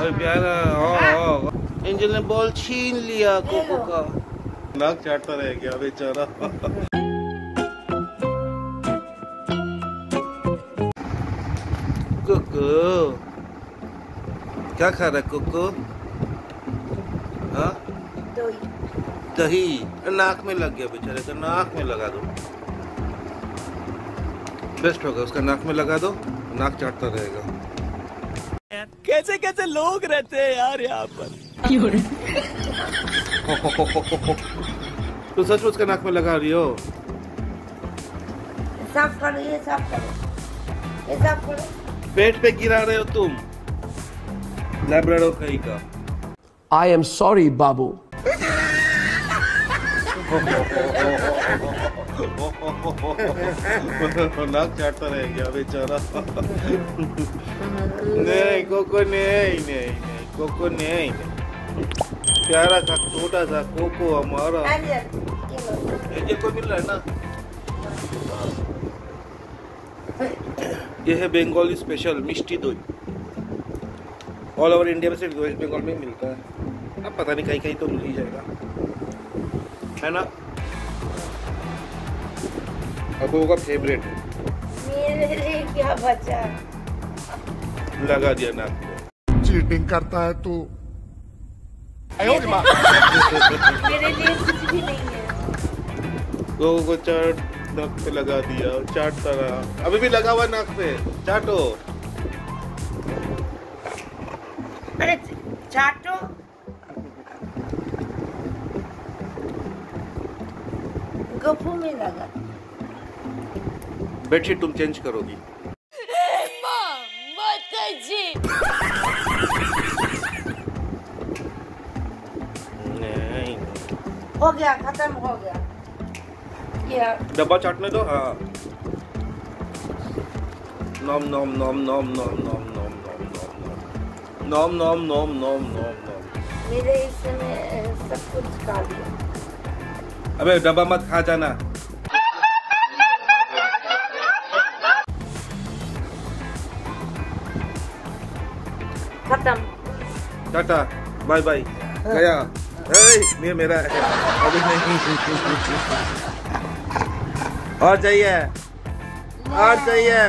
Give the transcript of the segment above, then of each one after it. और प्यारा एंजल ने बॉल छीन लिया कोको का। नाक चाटता रह गया बेचारा। कोको क्या खा रहा है? कोको दही नाक में लग गया बेचारे का। नाक में लगा दो बेस्ट होगा, उसका नाक में लगा दो, नाक चाटता रहेगा। कैसे कैसे लोग रहते हैं यार यहाँ पर। तो सचमुच का नाक में लगा रही हो? साफ करो, ये साफ करो, ये साफ करो। पेट पे गिरा रहे हो तुम लैब्राडोर कहीं का। आई एम सॉरी बाबू। नाक चाटता रह गया बेचारा। नहीं कोको नहीं, नहीं नहीं कोको नहीं, प्यारा सा छोटा सा कोको हमारा। एंजल को मिल रहा है ना। यह है बंगाली स्पेशल मिष्टी दई। ऑल ओवर इंडिया में सिर्फ वेस्ट बंगाल में मिलता है। अब पता नहीं कहीं कहीं तो मिल ही जाएगा, है ना। कोको का फेवरेट मेरे क्या बचा। लगा दिया ना। चीटिंग करता है तू। मेरे लिए कुछ भी नहीं है। कोको को चाट नाक पे लगा दिया, चाटता रहा। अभी भी लगा हुआ नाक पे, चाटो। अरे चाटो। गप्पू में लगा। बेडशीट तुम चेंज करोगी। नहीं हो गया, खत्म हो गया। डब्बा चाटने दो। हाँ nom nom nom nom nom nom nom nom nom nom nom nom nom. मेरे इसमें सब कुछ खा लिया। अबे डब्बा मत खा जाना। टाटा बाय बाय गया। ये मेरा है अभी नहीं। और चाहिए, और चाहिए।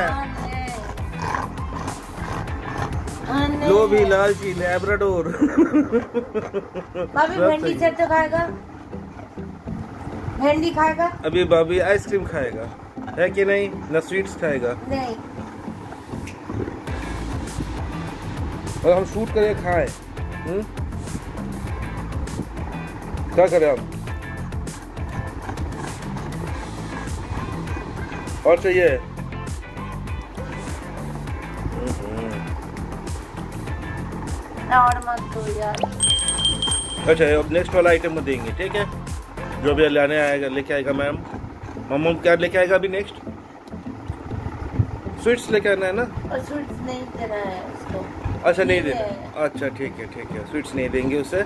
लो भी लालची लैब्राडोर। भाभी भिंडी तो खाएगा, भिंडी खाएगा। अभी भाभी आइसक्रीम खाएगा है कि नहीं, ना स्वीट्स खाएगा। नहीं और हम शूट करें खाएं। क्या करें हम? और चाहिए। और मत दो यार। अच्छा अब नेक्स्ट वाला आइटम में देंगे, ठीक है। जो भी लाने आएगा लेके आएगा। मैम मम्मा क्या लेके आएगा अभी नेक्स्ट? स्वीट्स लेके आना है ना। और स्वीट्स नहीं देना है उसको। अच्छा नहीं देना। अच्छा ठीक है, ठीक है। स्वीट्स नहीं देंगे उसे,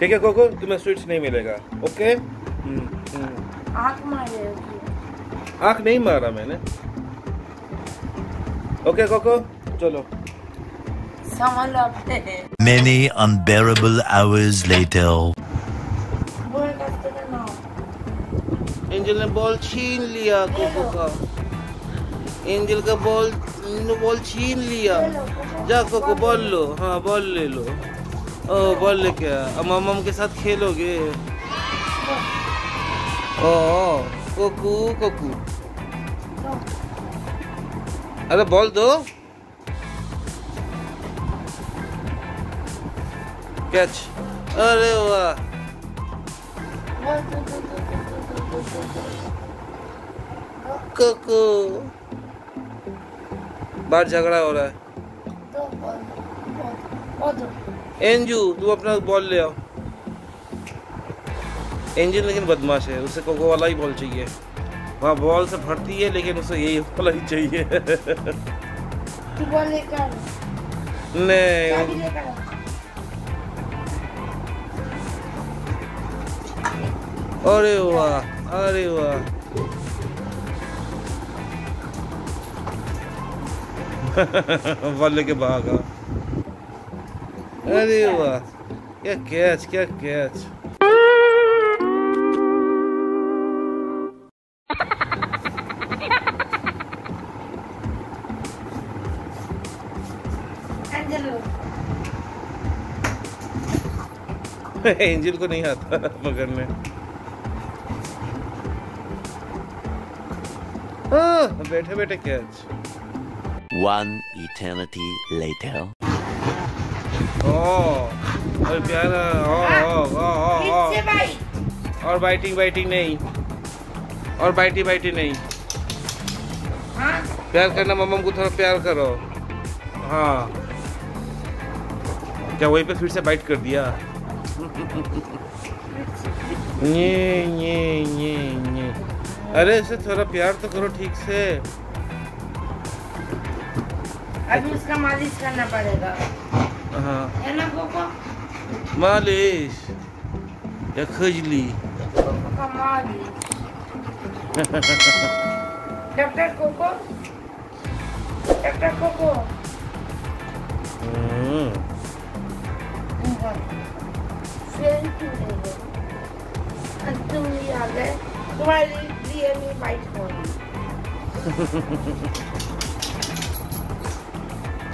ठीक है कोको। तुम्हें स्वीट्स नहीं मिलेगा, ओके। आँख नहीं मारा मैंने, ओके कोको। चलो Many unbearable hours later. Angel ने बॉल छीन लिया कोको का। एंजल का बॉल छीन लिया। जा कोको बॉल लो। हाँ बॉल ले लो। ओ बॉल ले क्या मम्मा के साथ खेलोगे? ओ कोकू कोकू अरे बॉल दो। कैच। अरे वाह कोको। बाहर झगड़ा हो रहा है। एंजू तू अपना बॉल ले आओ। एंजल लेकिन बदमाश है, उसे कोको वाला ही बॉल चाहिए। वहाँ बॉल से भरती है लेकिन उसे यही वाला ही चाहिए। तू बॉल लेकर नहीं। अरे वाह, अरे वाह। बॉल लेके भागा। अरे वाह, क्या कैच, क्या कैच। एंजल को नहीं आता पकड़ने। बैठे बैठे कैच। One eternity later. और प्यारा, और बाइटिंग बाइटिंग नहीं, और बाइटी बाइटी नहीं। प्यार करना, मम्मा को थोड़ा प्यार करो। हाँ, क्या वहीं पे फिर से बाइट कर दिया? ये अरे इसे थोड़ा प्यार तो करो ठीक से। अभी उसका मालिश करना पड़ेगा। हाँ, है ना कोको? मालिश या खुजली? Doctor Coco, doctor Coco. तुम आ गए, तुम्हारे लिए मैं बाइट करूंगा।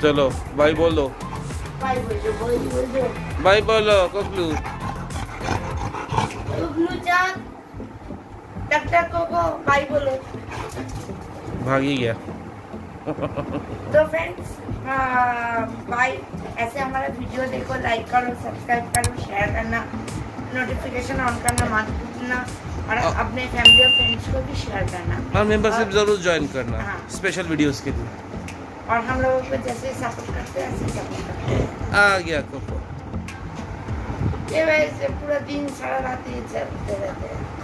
चलो बाय बोलो, बाय बोलो, बाय बोलो, बाय बोलो। कोकलू कोकलू जान, टक टक कोको बाय बोलो। भागी गया। तो फ्रेंड्स बाय। ऐसे हमारा वीडियो देखो, लाइक करो, सब्सक्राइब करो, शेयर करना, नोटिफिकेशन ऑन करना मत भूलना, और अपने फैमिली और फ्रेंड्स को भी शेयर करना, और मेंबरशिप जरूर ज्वाइन करना। हाँ, स्पेशल वीडियोस के लिए। और हम लोगों को जैसे सपोर्ट करते हैं ऐसे सपोर्ट करते हैं। आ गया कोको, ये वैसे पूरा दिन सारा रात ये चलते रहते हैं।